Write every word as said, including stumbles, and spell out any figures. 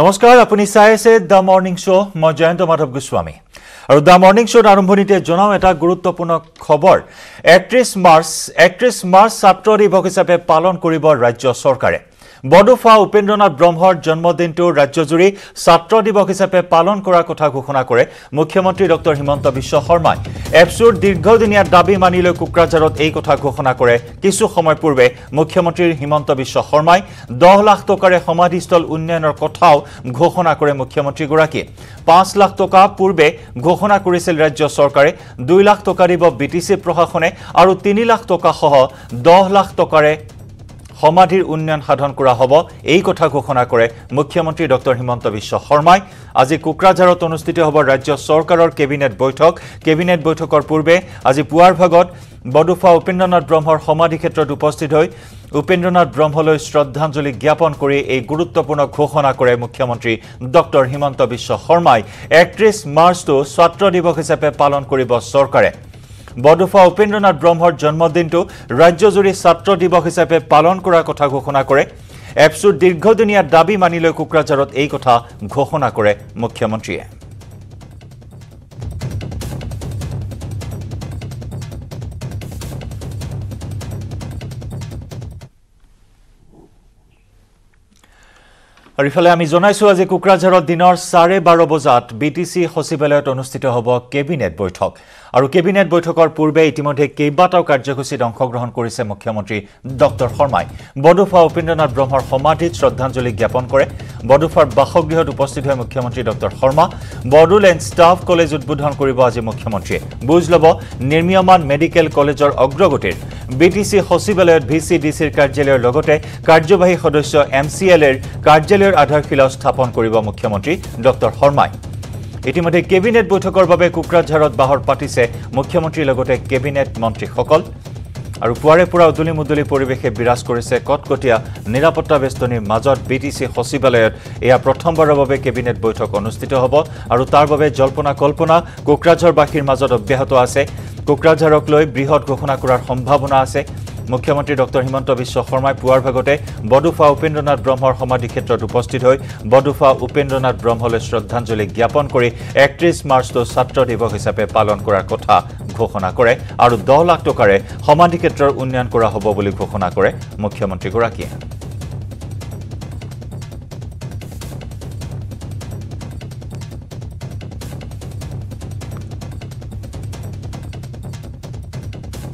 নমস্কাৰ, আপুনি চাই আছে দ্য মৰ্ণিং শ্ব'। মই জয়ন্ত মাধৱ গোস্বামী আৰু দ্য মৰ্ণিং শ্ব'ৰ আৰম্ভণিতে জনাওঁ এটা গুৰুত্বপূৰ্ণ খবৰ। একত্ৰিশ মাৰ্চ একত্ৰিশ মাৰ্চ ছাত্ৰ দিৱস হিচাপে পালন কৰিব ৰাজ্য চৰকাৰে। বডোফা উপেন্দ্ৰ নাথ ব্ৰহ্মৰ জন্মদিনটো ৰাজ্যজুৰি ছাত্ৰ দিৱস হিচাপে পালন কৰাৰ কথা ঘোষণা কৰে মুখ্যমন্ত্ৰী ডক্টৰ হিমন্ত বিশ্ব শৰ্মাই। এপছৰ দীৰ্ঘদিনীয়া দাবী মানি লৈ কোকৰাঝাৰত এই কথা ঘোষণা কৰে কিছু সময় পূৰ্বে মুখ্যমন্ত্ৰী হিমন্ত বিশ্ব শৰ্মাই। দহ লাখ টকাৰে সমাধিস্থল উন্নয়নৰ কথাও ঘোষণা কৰে মুখ্যমন্ত্ৰীগৰাকীয়ে। পাঁচ লাখ টকা পূৰ্বে ঘোষণা কৰিছিল ৰাজ্য চৰকাৰে। দুই লাখ টকা দিব বি টি চি প্ৰশাসনে আৰু তিনি লাখ টকা সহ দহ লাখ টকাৰে সমাধিৰ উন্নয়ন সাধন কৰা হ'ব, এই কথা ঘোষণা কৰে মুখ্যমন্ত্ৰী ডক্টৰ হিমন্ত বিশ্ব শৰ্মাই। আজি কোকৰাঝাৰত অনুষ্ঠিত হ'ব ৰাজ্য চৰকাৰৰ কেবিনেট বৈঠক। কেবিনেট বৈঠকৰ পূৰ্বে আজি পুৱাৰ ভাগত বডোফা উপেন্দ্ৰ নাথ ব্ৰহ্মৰ সমাধি ক্ষেত্ৰত উপস্থিত হৈ উপেন্দ্ৰ নাথ ব্ৰহ্মলৈ শ্ৰদ্ধাঞ্জলি জ্ঞাপন কৰি এই গুৰুত্বপূৰ্ণ ঘোষণা কৰে মুখ্যমন্ত্ৰী ডক্টৰ হিমন্ত বিশ্ব শৰ্মাই। একত্ৰিশ মাৰ্চটো ছাত্ৰ দিৱস হিচাপে পালন কৰিব চৰকাৰে। বডোফা উপেন্দ্ৰ নাথ ব্ৰহ্মৰ জন্মদিনটো ৰাজ্যজুৰি ছাত্ৰ দিৱস হিচাপে পালন কৰাৰ কথা ঘোষণা কৰে। এপছৰ দীৰ্ঘদিনীয়া দাবী মানি লৈ কোকৰাঝাৰত এই কথা ঘোষণা কৰে মুখ্যমন্ত্ৰীয়ে। আৰু ইফালে আমি জনাইছো আজি কোকৰাঝাৰত দিনৰ চাৰে বাৰ বজাত বি টি চি সচিবালয়ত অনুষ্ঠিত হ'ব কেবিনেট বৈঠক। আৰু কেবিনেট বৈঠকৰ পূৰ্বে ইতিমধ্যে কেইবাটাও কাৰ্যসূচীত অংশগ্ৰহণ কৰিছে মুখ্যমন্ত্ৰী ডক্টৰ শৰ্মাই। বডোফা উপেন্দ্ৰ নাথ ব্ৰহ্মৰ সমাধিত শ্ৰদ্ধাঞ্জলি জ্ঞাপন কৰে। বডোফাৰ বাসগৃহত উপস্থিত হয় মুখ্যমন্ত্ৰী ডক্টৰ শৰ্মা। বডোল এণ্ড ষ্টাফ কলেজ উদ্বোধন কৰিব আজি মুখ্যমন্ত্ৰীয়ে। বুজ ল'ব নিৰ্মীয়মান মেডিকেল কলেজৰ অগ্ৰগতিৰ। বি টি চি সচিবালয়ত ভি চি ডি চিৰ কাৰ্যালয়ৰ লগতে কাৰ্যবাহী সদস্য এম চি এল এৰ কাৰ্যালয়ৰ আধাৰশিলা স্থাপন কৰিব মুখ্যমন্ত্ৰী ডক্টৰ শৰ্মাই। ইতিমধ্যে কেবিনেট বৈঠকৰ বাবে কোকৰাঝাৰত বাহৰ পাতিছে মুখ্যমন্ত্ৰীৰ লগতে কেবিনেট মন্ত্ৰীসকল। আৰু পুৱাৰে পৰা উদুলি মুদুলি পৰিৱেশে বিৰাজ কৰিছে কটকটীয়া নিৰাপত্তা বেষ্টনীৰ মাজত বি টি চি সচিবালয়ত এয়া প্ৰথমবাৰৰ বাবে কেবিনেট বৈঠক অনুষ্ঠিত হ'ব। আৰু তাৰ বাবে জল্পনা কল্পনা কোকৰাঝাৰবাসীৰ মাজত অব্যাহত আছে। কোকৰাঝাৰক লৈ বৃহৎ ঘোষণা কৰাৰ সম্ভাৱনা আছে। মুখ্যমন্ত্ৰী ডক্টৰ হিমন্ত বিশ্ব শৰ্মাই পুৱাৰ ভাগতে বডোফা উপেন্দ্ৰ নাথ ব্ৰহ্মৰ সমাধি ক্ষেত্ৰত উপস্থিত হৈ বডোফা উপেন্দ্ৰ নাথ ব্ৰহ্মলৈ শ্ৰদ্ধাঞ্জলি জ্ঞাপন কৰি একত্ৰিশ মাৰ্চটো ছাত্ৰ দিৱস হিচাপে পালন কৰাৰ কথা ঘোষণা কৰে আৰু দহ লাখ টকাৰে সমাধি ক্ষেত্ৰৰ উন্নয়ন কৰা হ'ব বুলি ঘোষণা কৰে মুখ্যমন্ত্ৰীগৰাকীয়ে।